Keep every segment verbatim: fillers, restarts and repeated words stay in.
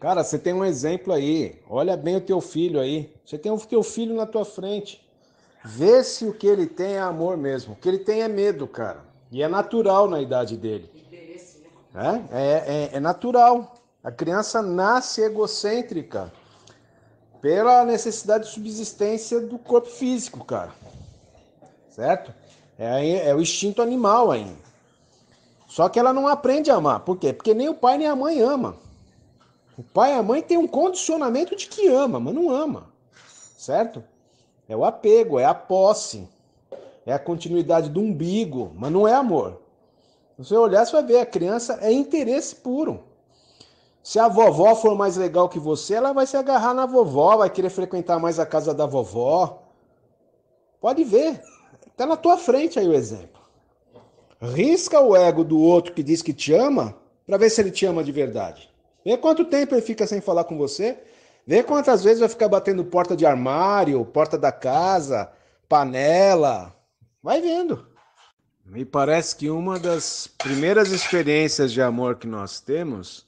Cara, você tem um exemplo aí. Olha bem o teu filho aí. Você tem o teu filho na tua frente. Vê se o que ele tem é amor mesmo. O que ele tem é medo, cara. E é natural na idade dele. Interesse, né? É, é, é natural. A criança nasce egocêntrica pela necessidade de subsistência do corpo físico, cara. Certo? É, é o instinto animal ainda. Só que ela não aprende a amar. Por quê? Porque nem o pai nem a mãe ama. O pai e a mãe tem um condicionamento de que ama, mas não ama. Certo? É o apego, é a posse. É a continuidade do umbigo, mas não é amor. Se você olhar, você vai ver, a criança é interesse puro. Se a vovó for mais legal que você, ela vai se agarrar na vovó, vai querer frequentar mais a casa da vovó. Pode ver. Tá na tua frente aí o exemplo. Risca o ego do outro que diz que te ama, para ver se ele te ama de verdade. Vê quanto tempo ele fica sem falar com você. Vê quantas vezes vai ficar batendo porta de armário, porta da casa, panela. Vai vendo. Me parece que uma das primeiras experiências de amor que nós temos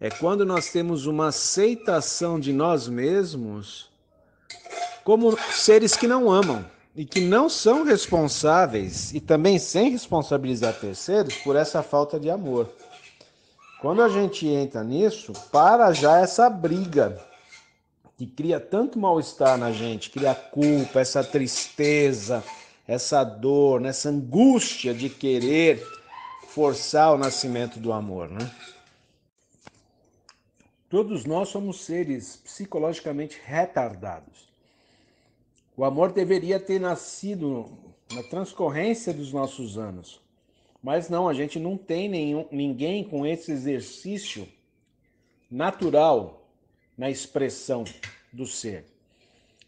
é quando nós temos uma aceitação de nós mesmos como seres que não amam e que não são responsáveis e também sem responsabilizar terceiros por essa falta de amor. Quando a gente entra nisso, para já essa briga que cria tanto mal-estar na gente, cria culpa, essa tristeza, essa dor, essa angústia de querer forçar o nascimento do amor, né? Todos nós somos seres psicologicamente retardados. O amor deveria ter nascido na transcorrência dos nossos anos, mas não, a gente não tem nenhum, ninguém com esse exercício natural na expressão do ser.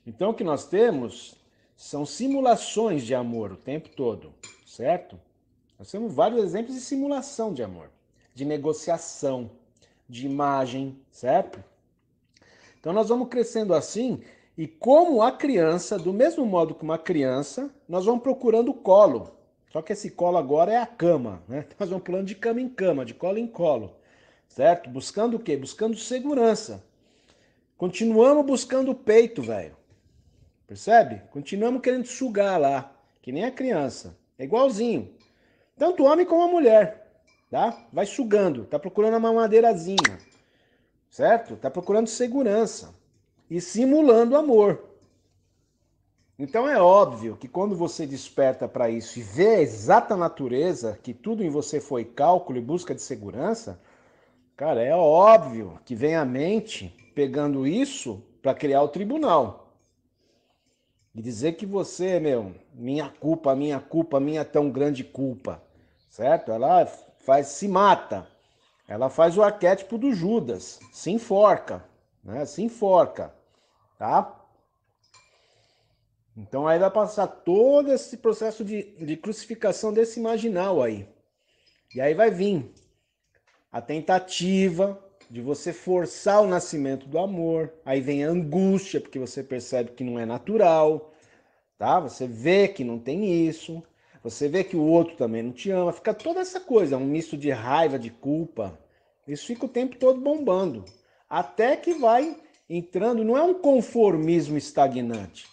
Então o que nós temos são simulações de amor o tempo todo, certo? Nós temos vários exemplos de simulação de amor, de negociação, de imagem, certo? Então nós vamos crescendo assim, e como a criança, do mesmo modo que uma criança, nós vamos procurando o colo. Só que esse colo agora é a cama, né? Nós vamos pulando de cama em cama, de colo em colo, certo? Buscando o quê? Buscando segurança. Continuamos buscando o peito, velho. Percebe? Continuamos querendo sugar lá, que nem a criança. É igualzinho. Tanto o homem como a mulher, tá? Vai sugando, tá procurando a mamadeirazinha, certo? Tá procurando segurança e simulando amor. Então é óbvio que quando você desperta para isso e vê a exata natureza, que tudo em você foi cálculo e busca de segurança, cara, é óbvio que vem a mente pegando isso para criar o tribunal. E dizer que você, meu, minha culpa, minha culpa, minha tão grande culpa, certo? Ela faz, se mata, ela faz o arquétipo do Judas, se enforca, né? Se enforca, tá? Então aí vai passar todo esse processo de, de crucificação desse imaginal aí. E aí vai vir a tentativa de você forçar o nascimento do amor, aí vem a angústia, porque você percebe que não é natural, tá? Você vê que não tem isso, você vê que o outro também não te ama, fica toda essa coisa, um misto de raiva, de culpa, isso fica o tempo todo bombando, até que vai entrando, não é um conformismo estagnante,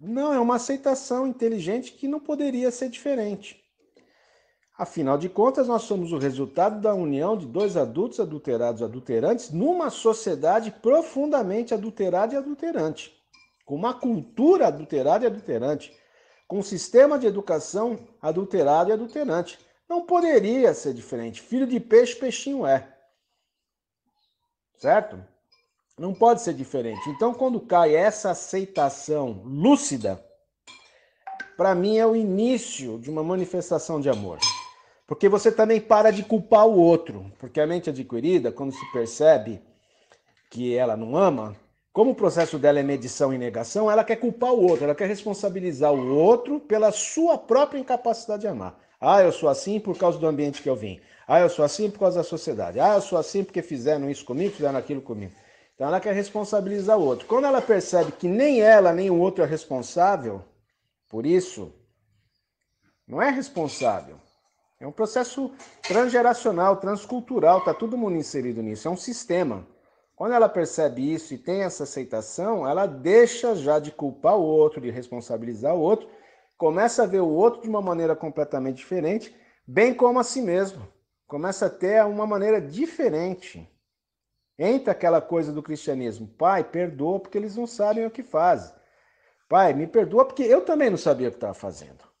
não, é uma aceitação inteligente que não poderia ser diferente. Afinal de contas, nós somos o resultado da união de dois adultos adulterados e adulterantes numa sociedade profundamente adulterada e adulterante, com uma cultura adulterada e adulterante, com um sistema de educação adulterado e adulterante. Não poderia ser diferente. Filho de peixe, peixinho é. Certo? Não pode ser diferente. Então, quando cai essa aceitação lúcida, para mim é o início de uma manifestação de amor. Porque você também para de culpar o outro. Porque a mente adquirida, quando se percebe que ela não ama, como o processo dela é medição e negação, ela quer culpar o outro, ela quer responsabilizar o outro pela sua própria incapacidade de amar. Ah, eu sou assim por causa do ambiente que eu vim. Ah, eu sou assim por causa da sociedade. Ah, eu sou assim porque fizeram isso comigo, fizeram aquilo comigo. Então ela quer responsabilizar o outro. Quando ela percebe que nem ela, nem o outro é responsável, por isso, não é responsável. É um processo transgeracional, transcultural, está todo mundo inserido nisso, é um sistema. Quando ela percebe isso e tem essa aceitação, ela deixa já de culpar o outro, de responsabilizar o outro, começa a ver o outro de uma maneira completamente diferente, bem como a si mesmo. Começa a ter uma maneira diferente. Entra aquela coisa do cristianismo. Pai, perdoa porque eles não sabem o que fazem. Pai, me perdoa porque eu também não sabia o que estava fazendo.